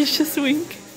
She's just wink.